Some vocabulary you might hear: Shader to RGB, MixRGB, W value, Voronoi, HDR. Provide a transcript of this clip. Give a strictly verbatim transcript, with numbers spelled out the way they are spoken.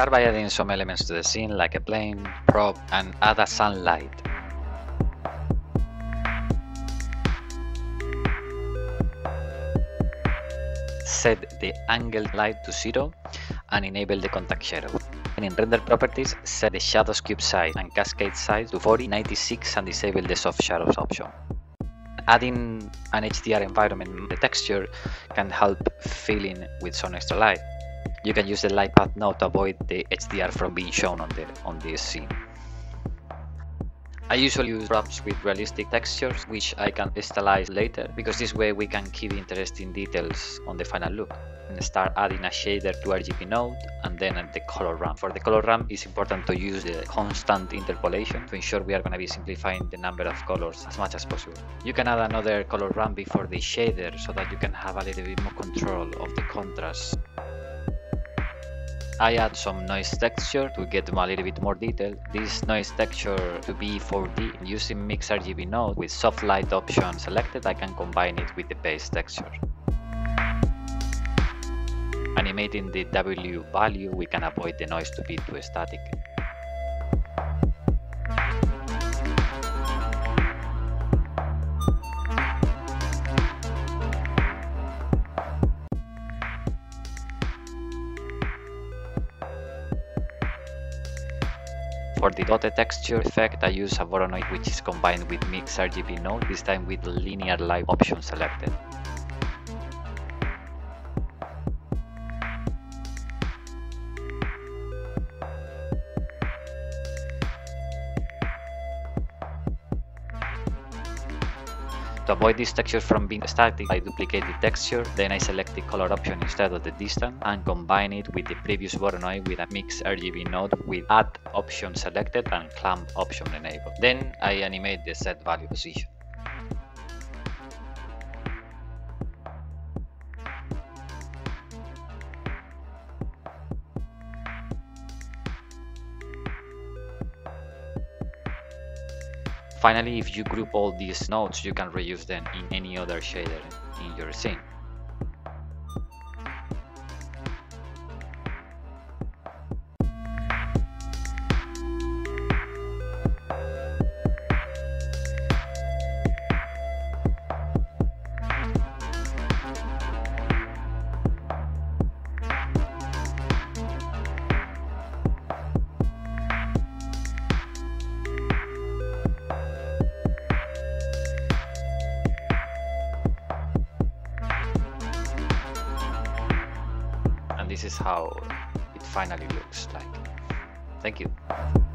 Start by adding some elements to the scene like a plane, prop, and add a sunlight. Set the angled light to zero and enable the contact shadow. And in render properties, set the shadows cube size and cascade size to forty, ninety-six and disable the soft shadows option. Adding an H D R environment in the texture can help fill in with some extra light. You can use the light path now to avoid the H D R from being shown on, the, on this scene. I usually use props with realistic textures, which I can stylize later, because this way we can keep interesting details on the final look. And start adding a shader to R G B node and then at the color ramp. For the color ramp, it's important to use the constant interpolation to ensure we are going to be simplifying the number of colors as much as possible. You can add another color ramp before the shader so that you can have a little bit more control of the contrast. I add some noise texture to get a little bit more detail. This noise texture to be four D. Using MixRGB node with soft light option selected, I can combine it with the base texture. Animating the W value, we can avoid the noise to be too static. For the dotted texture effect, I use a Voronoi which is combined with MixRGB node, this time with linear light option selected. To avoid this texture from being static, I duplicate the texture, then I select the color option instead of the distance and combine it with the previous Voronoi with a MixRGB node with Add option selected and Clamp option enabled. Then I animate the set value position. Finally, if you group all these nodes, you can reuse them in any other shader in your scene. This is how it finally looks like. Thank you.